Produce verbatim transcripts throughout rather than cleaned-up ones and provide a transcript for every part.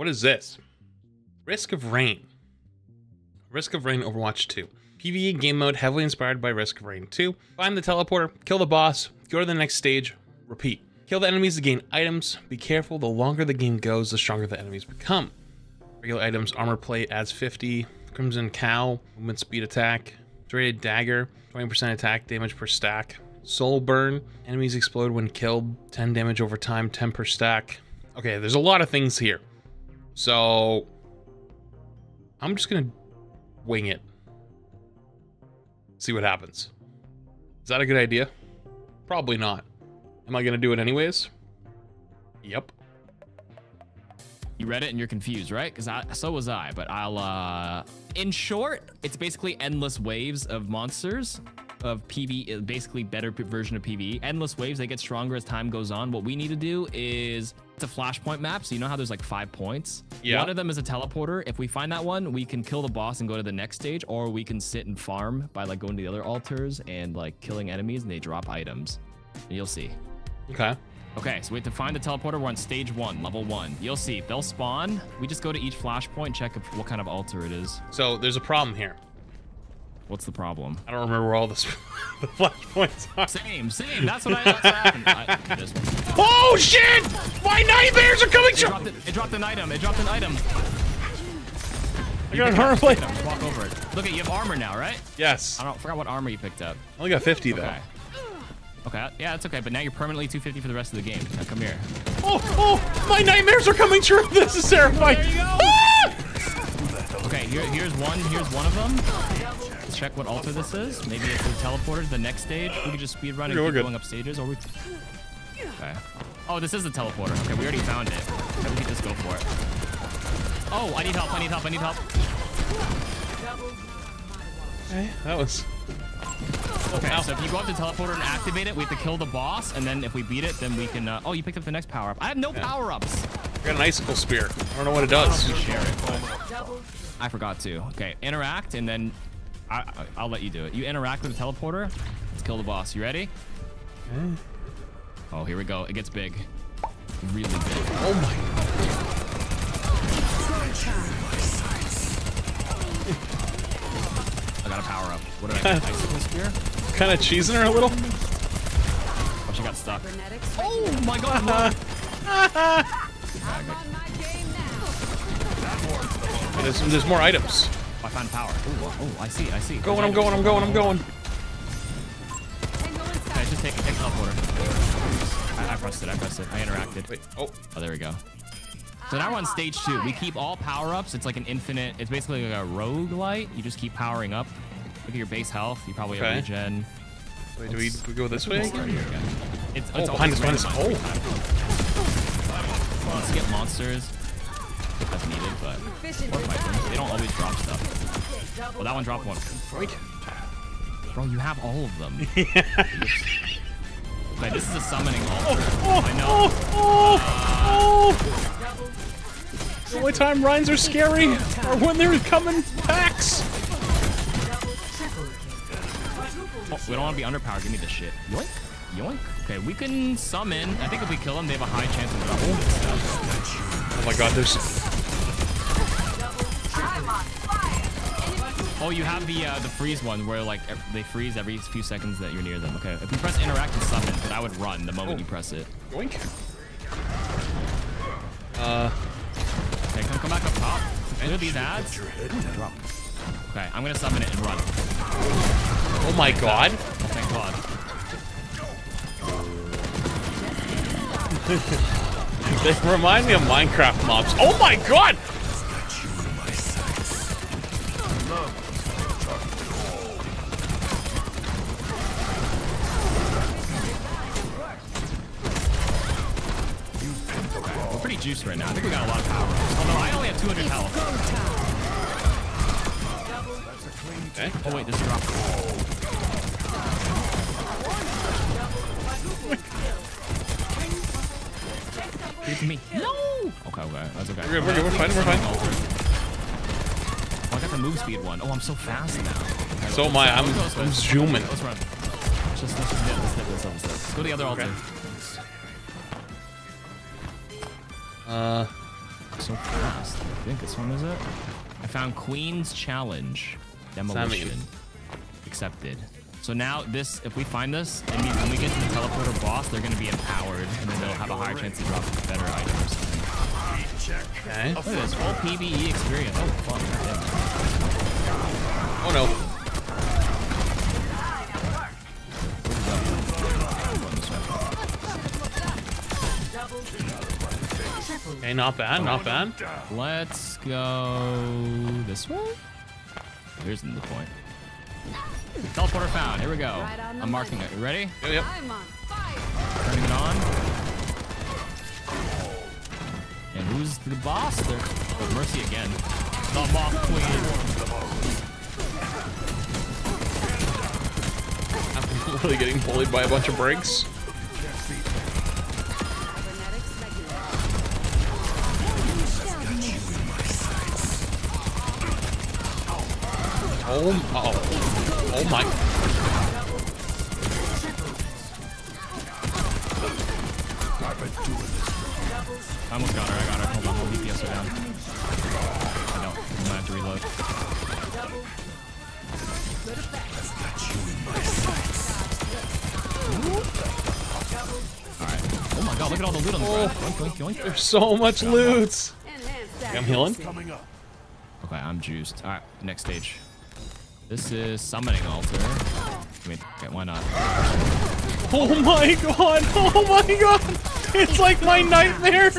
What is this? Risk of Rain. Risk of Rain Overwatch two. P V E game mode heavily inspired by Risk of Rain two. Find the teleporter, kill the boss, go to the next stage, repeat. Kill the enemies to gain items. Be careful, the longer the game goes, the stronger the enemies become. Regular items, armor plate adds fifty, Crimson Cow, movement speed attack, Traded Dagger, twenty percent attack damage per stack, Soul Burn, enemies explode when killed, ten damage over time, ten per stack. Okay, there's a lot of things here. So, I'm just gonna wing it. See what happens. Is that a good idea? Probably not. Am I gonna do it anyways? Yep. You read it and you're confused, right? Because I so was I, but I'll uh in short, it's basically endless waves of monsters of P V E, basically better version of P V E. Endless waves, they get stronger as time goes on. What we need to do is it's a flashpoint map, so you know how there's like five points? Yeah. One of them is a teleporter. If we find that one, we can kill the boss and go to the next stage, or we can sit and farm by like going to the other altars and like killing enemies and they drop items. And you'll see. Okay. Okay, so we have to find the teleporter. We're on stage one, level one. You'll see, they'll spawn. We just go to each flashpoint, check what kind of altar it is. So there's a problem here. What's the problem? I don't remember where all the, the flashpoints are. Same, same. That's what I thought happened. I, this one. Oh, shit! My nightmares are coming to it, it dropped an item. It dropped an item. I got an armor plate. Walk over it. Look at you have armor now, right? Yes. I don't forgot what armor you picked up. I only got fifty, though. Okay. okay. Yeah, that's okay. But now you're permanently two fifty for the rest of the game. Now come here. Oh, oh! My nightmares are coming true. This is terrifying. There you go. Ah! Okay, here, here's one. Here's one of them. Check what altar this is. Maybe it's the teleporter to the next stage. We could just speed run and keep going up stages, or we. Okay. Oh, this is the teleporter. Okay, we already found it. Okay, we can just go for it. Oh, I need help! I need help! I need help! Okay, that was. Okay, so if you go up to teleporter and activate it, we have to kill the boss, and then if we beat it, then we can. Uh... Oh, you picked up the next power up. I have no yeah. power ups. I got an icicle spear. I don't know what it does. I, share it, but... I forgot to. Okay, interact and then. I, I'll let you do it. You interact with the teleporter. Let's kill the boss. You ready? Mm. Oh, here we go. It gets big. Really big. Oh my God. I got a power up. What did I get? Icicle spear? Kind of cheesing her a little. Oh, she got stuck. Oh my God. I'm on my game now. There's, there's more items. I found power. Oh, oh, I see, I see. Going, I'm going, I'm going, I'm going. Okay, just take, take teleporter. I, I pressed it, I pressed it. I interacted. Wait, oh. Oh, there we go. So now we're on stage two. We keep all power-ups. It's like an infinite, it's basically like a roguelite. You just keep powering up. Look at your base health. You probably okay. have regen. Wait, do we, do we go this way? Again? Again. It's, oh, it's behind us, behind us. Oh. Let's get monsters. That's needed, but they don't always drop stuff. Well, that one dropped one. Wait. Bro, you have all of them. Yeah. Okay, this is a summoning altar. Oh, I know. Oh, oh, oh. The only time Rhines are scary are when they're coming packs. Oh, we don't want to be underpowered. Give me this shit. Yoink. Yoink. Okay, we can summon. I think if we kill them, they have a high chance of dropping this stuff. Oh my God, there's... Oh, you have the uh, the freeze one where like they freeze every few seconds that you're near them. Okay, if you press interact and summon, but I would run the moment oh. you press it. Yoink. Uh. Okay, come come back up top. Look at these ads. Okay, I'm gonna summon it and run. Oh my God. Oh, thank God. They remind me of Minecraft mobs. Oh my God. Juice right now. I think we got a lot of power. Although I only have two hundred health. Okay. Oh wait, this dropped. Oh. Give it to me. No. Okay, okay, that's okay. We're good. We're good. We're fine. We're fine. Oh, I got the move speed one. Oh, I'm so fast now. So am I. I'm, I'm zooming. Let's run. Let's just let's just get let's get this up. Let's go to the other altar. Uh, so fast. I think this one is it. I found Queen's Challenge. Demolition. Accepted. So now this, if we find this, it means when we get to the teleporter boss, they're going to be empowered, and then they'll have a higher chance to drop better items. Okay. Look at this whole P V E experience. Oh, fuck. Yeah. Oh, no. Hey, not bad, not bad. Let's go this way. There's the point. Teleporter found. Here we go. Right I'm marking money. It. You ready? Yep. yep. I'm on fire. Turning it on. And who's the boss? There. Oh, Mercy again. The Moth Queen. I'm literally getting bullied by a bunch of breaks. Oh, uh oh, oh my. I almost got her, I got her. Hold on, I'll D P S her down. I know, I'm gonna have to reload. Alright. Oh my god, look at all the loot on the ground. Oink, oink, oink. There's so much loot. Okay, I'm healing. Okay, I'm juiced. Alright, next stage. This is summoning altar. I mean, okay, why not? Oh my god! Oh my god! It's like my nightmares!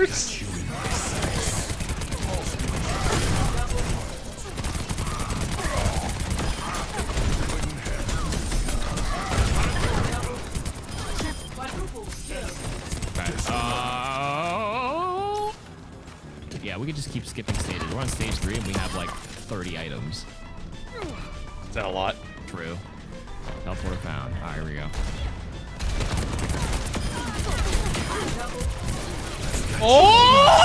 Oh! Okay, uh... Yeah, we could just keep skipping stages. We're on stage three and we have like thirty items. Is that a lot? True. Teleporter found. Alright, here we go. Oh!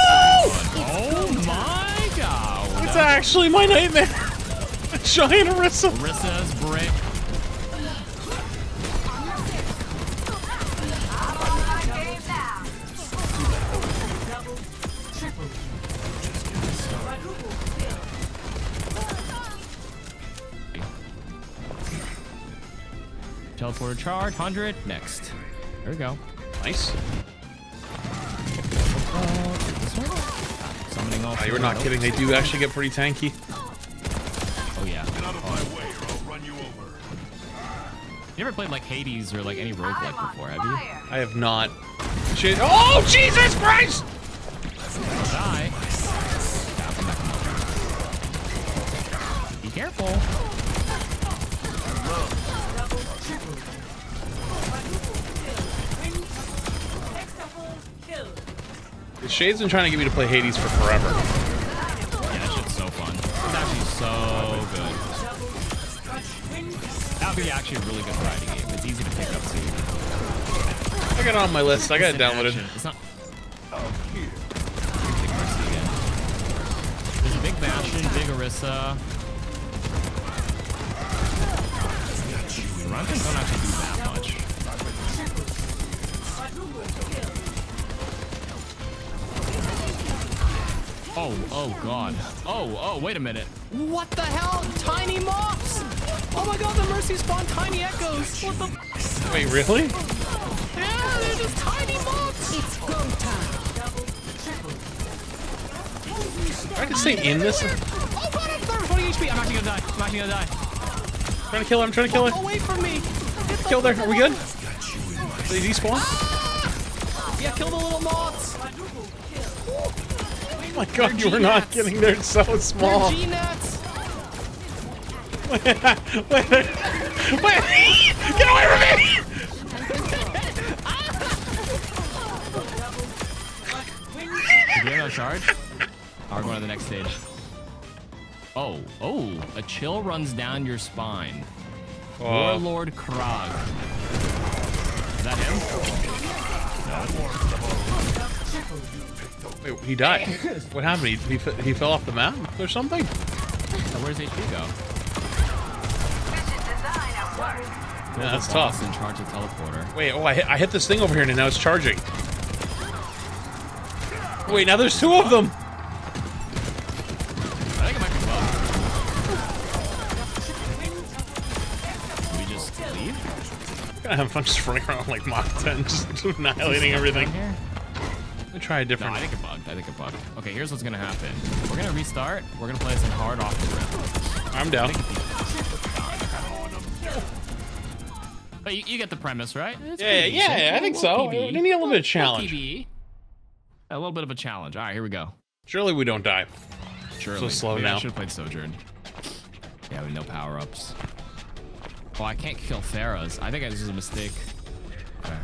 Oh my god! It's actually my nightmare! A giant Orisa! Orisa's break. Teleporter charge, one hundred, next. There we go. Nice. Oh, you're not kidding, they do actually get pretty tanky. Oh yeah. Get out of my way or I'll run you over. You ever played like Hades or like any roguelike before, have you? I have not. Shit. Oh, Jesus Christ! I'll die. Be careful. Shade's been trying to get me to play Hades for forever. Yeah, that shit's so fun. It's actually so good. That would be actually a really good variety game. It's easy to pick up too. I got it on my list. I got it downloaded. It's not. Oh, here. There's a big Bastion, big Orisa. The Runtons don't actually do that much. Oh, oh god. Oh, oh, wait a minute. What the hell? Tiny mops! Oh my god, the Mercy spawned tiny echoes! What the f? Wait, really? Yeah, they're just tiny mops! It's go time. I can stay in this. Oh god, I'm thirty, forty H P. I'm actually gonna die. I'm actually gonna die. I'm trying to kill her, I'm trying to kill her. Walk away from me! Kill her, are we good? Did they despawn? Ah! Yeah, kill the little mops! Oh my god, you were not getting there, it's so small. Wait, wait, wait, get away from me! Did you have no charge? I'll go to the next stage. Oh, oh, a chill runs down your spine. Oh. Warlord Krog. Is that him? No. Wait, he died. What happened? He, he, he fell off the map or something? So where's H P go? Yeah, that's tough. In charge of teleporter. Wait, oh, I hit, I hit this thing over here and now it's charging. Wait, now there's two of them. gonna have fun just running around like Mach ten, just annihilating everything. Here? Let me try a different. No, I think it bugged. I think it bugged. Okay, here's what's gonna happen. We're gonna restart. We're gonna play this in hard off the rim. I'm down. But you, you get the premise, right? It's yeah, P V E, yeah, so yeah I think so. We need a little bit of challenge. P V E. A little bit of a challenge. All right, here we go. Surely we don't die. Surely. So slow Maybe now. I should have played Sojourn. Yeah, we have no power ups. Oh, I can't kill Pharahs. I think I just was a mistake. Okay.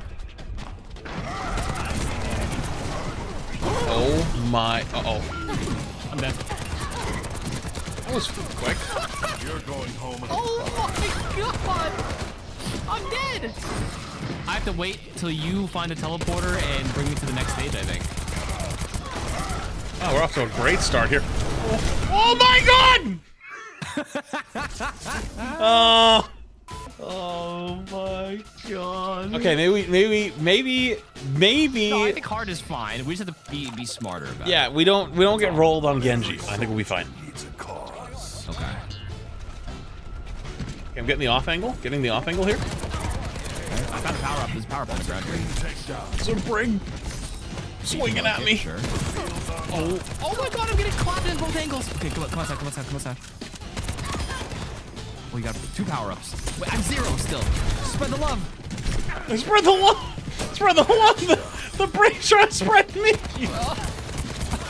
Oh my. Uh oh. I'm dead. That was quick. You're going home. Oh my god! I'm dead! I have to wait till you find a teleporter and bring me to the next stage, I think. Oh, we're off to a great start here. Oh, oh my god! Oh. Oh my god. Okay, maybe, maybe, maybe, maybe. No, I think hard is fine. We just have to be, be smarter about yeah, it. Yeah, we don't, we don't get rolled on Genji. I think we'll be fine. Okay. Okay, I'm getting the off angle. Getting the off angle here. I found a power up. There's power ups around here. So bring, swinging at me. Sure. Oh. Oh my god, I'm getting clapped in both angles. Okay, come on, come on, come on, come on, come on. We got two power-ups. Wait, I'm zero still. Spread the love. Spread the love. Spread the love. The, the brain's trying to spread me. Uh,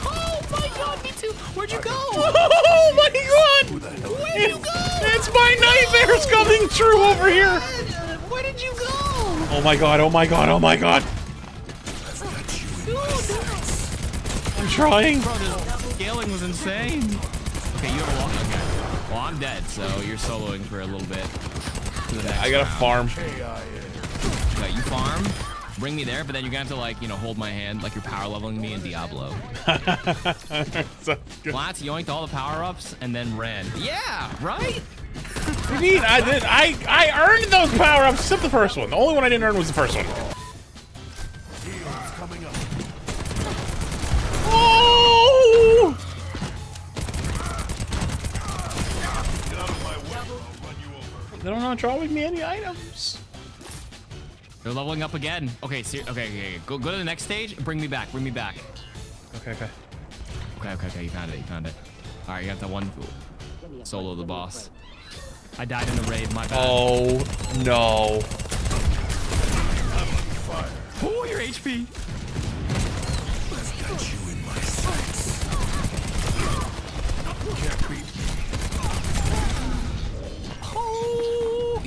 oh my god, me too. Where'd you go? Oh my god. Where'd it, you go? It's my nightmares no. coming true oh over god. here. Where did you go? Oh my god, oh my god, oh my god. Dude, I'm trying. Bro, this scaling was insane. Okay, you have a walk again. Well, I'm dead, so you're soloing for a little bit. To the next I gotta round. farm. Yeah, you farm, bring me there, but then you're gonna have to like, you know, hold my hand like you're power leveling me in Diablo. Flats yoinked all the power ups and then ran. Yeah, right? What do you mean? I did. I I earned those power ups except the first one. The only one I didn't earn was the first one. Oh! They don't want to draw with me any items. They're leveling up again. Okay, so, okay, okay, go go to the next stage. Bring me back. Bring me back. Okay, okay. Okay, okay, okay. You found it. You found it. All right, you got that one. Solo the boss. I died in a raid. My bad. Oh no. Oh, your H P. I've got you in my sights. Can't beat me.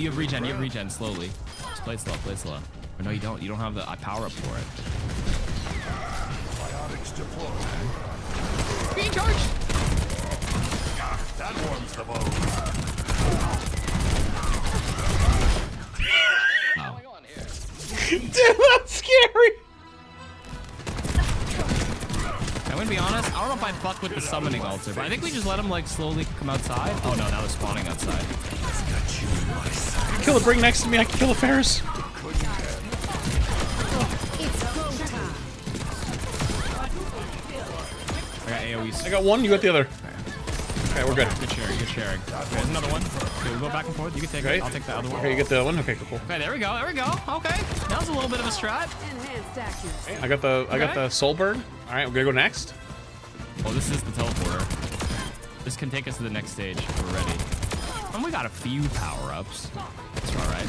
You have regen, you have regen slowly. Just play slow, play slow. Or no, you don't. You don't have the uh, power up for it. Being charged! That warms the bones. Oh. Dude, that's scary! I'm gonna be honest, I don't know if I fucked with the summoning altar, but I think we just let him like slowly come outside. Oh no, that was spawning outside. Kill a Bring next to me, I can kill a Ferris. I got A O Es. I got one, you got the other. Okay, we're good. Good sharing, good sharing. Okay, there's another one. Okay, we'll go back and forth. You can take okay. it, I'll take the other one. Okay, you get the other one? Okay, cool. Okay, there we go, there we go. Okay, that was a little bit of a strat. Okay, I got the I got okay. the Soul Burn. All right, we're gonna go next. Oh, this is the teleporter. This can take us to the next stage if we're ready. And we got a few power-ups. That's all right.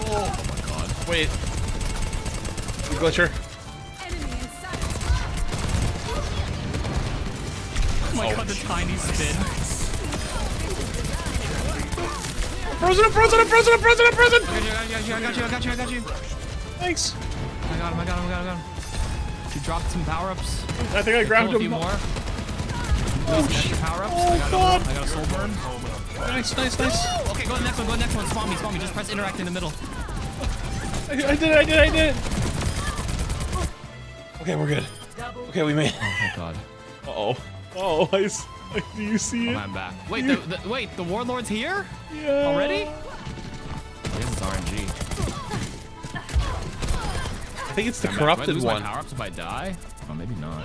Oh, oh my god. Wait. The glitcher. Oh my oh, god, the tiny spin. I'm frozen, I'm frozen, I'm frozen, I'm frozen, I'm frozen! I got you, I got you, I got you, I got you. Thanks. I got him, I got him, I got him, I got him. You dropped some power-ups. I think I, I grabbed him. A few more. Oh, shit. Oh, God. I got a soul burn. Nice, nice, nice. Oh, okay, go to the next one, go to the next one. Spawn me, spawn me. Just press interact in the middle. I, I did it, I did it, I did it. Okay, we're good. Okay, we made it. Oh, my God. Uh-oh. Oh, I, I, do you see it? Oh, I'm back. Wait, the, the, wait, the warlord's here? Yeah. Already? I guess it's R N G. I think it's the I'm corrupted back. Do I lose one. My power-ups if I die? Oh, maybe not.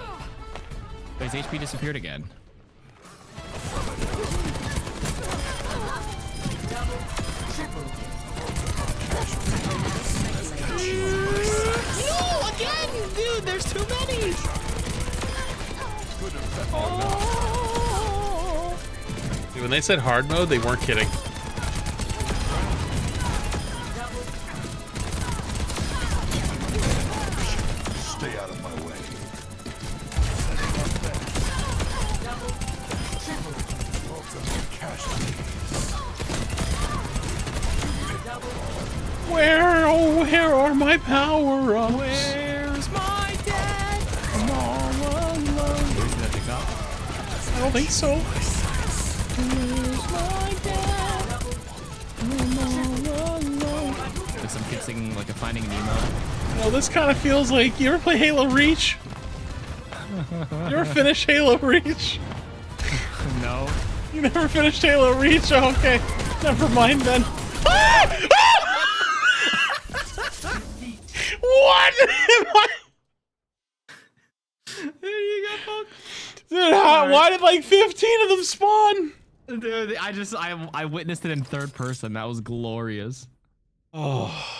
But his H P disappeared again. would have said oh. No. Dude, when they said hard mode, they weren't kidding. Where, oh, where are my power-ups? Where's my dad? I'm all alone. I don't think so. Where's my dad? I'm all alone. Some kid singing like a Finding Nemo. Well, this kind of feels like, you ever play Halo Reach? You ever finish Halo Reach? No. You never finished Halo Reach? Oh, okay. Never mind then. Ah! What? There you go, folks. Dude, how, right. Why did like fifteen of them spawn? Dude, I just I I witnessed it in third person. That was glorious. Oh.